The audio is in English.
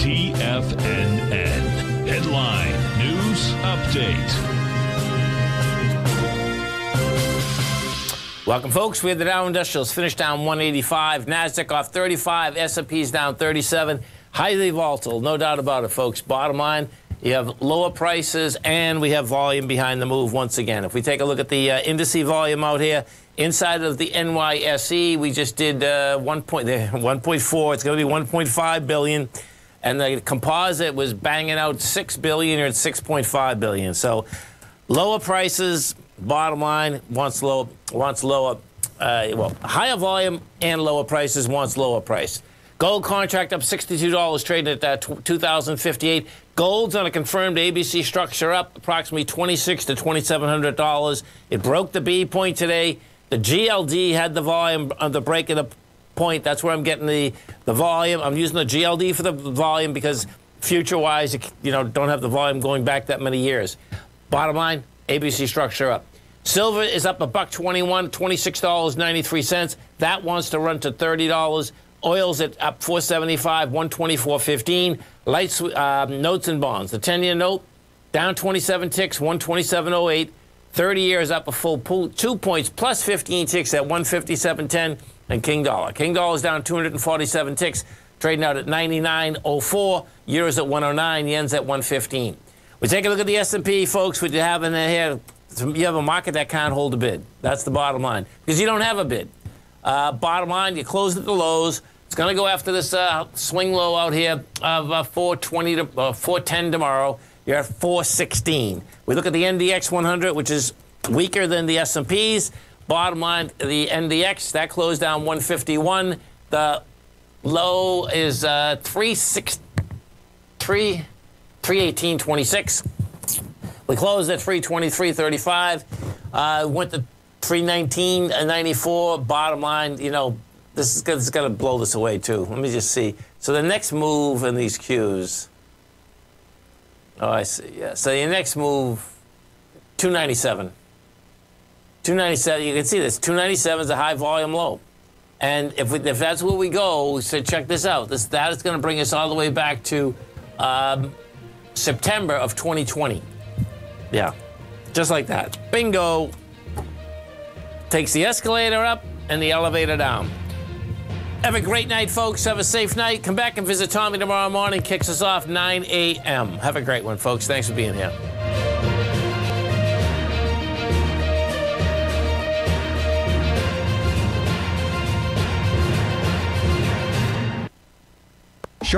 TFNN. Headline News Update. Welcome, folks. We had the Dow Industrials finished down 185, NASDAQ off 35, S&P's down 37. Highly volatile, no doubt about it, folks. Bottom line, you have lower prices and we have volume behind the move once again. If we take a look at the indice volume out here, inside of the NYSE, we just did 1.4. It's going to be 1.5 billion. And the composite was banging out 6 billion or 6.5 billion. So lower prices, bottom line, wants lower, well, higher volume and lower prices, wants lower price. Gold contract up $62, trading at that 2,058. Gold's on a confirmed ABC structure up approximately $2,600 to $2,700. It broke the B point today. The GLD had the volume on the break of the point. That's where I'm getting the volume. I'm using the GLD for the volume because future-wise, you know, don't have the volume going back that many years. Bottom line, ABC structure up. Silver is up $1.21, $26.93. That wants to run to $30. Oil's at up $4.75, $124.15. Lights, notes and bonds. The 10-year note down 27 ticks, 127.08. 30 years up a full 2 points, plus 15 ticks at 157.10. And King Dollar. King Dollar's down 247 ticks, trading out at 99.04. Euro's at 109. Yen's at 115. We take a look at the S&P, folks. What you have in there here, you have a market that can't hold a bid. That's the bottom line, because you don't have a bid. Bottom line, you close at the lows. It's going to go after this swing low out here of 420 to 410 tomorrow. You're at 416. We look at the NDX 100, which is weaker than the S&Ps. Bottom line, the NDX, that closed down 151. The low is 318.26. We closed at 323.35. Went to 319.94. Bottom line, you know, this is going to blow this away, too. Let me just see. So the next move in these cues. Oh, I see. Yeah. So the next move, 297. 297. You can see this. 297 is a high volume low, and if that's where we go, so check this out. That is going to bring us all the way back to September of 2020. Yeah, just like that. Bingo. Takes the escalator up and the elevator down. Have a great night, folks. Have a safe night. Come back and visit Tommy tomorrow morning. Kicks us off 9 a.m. Have a great one, folks. Thanks for being here.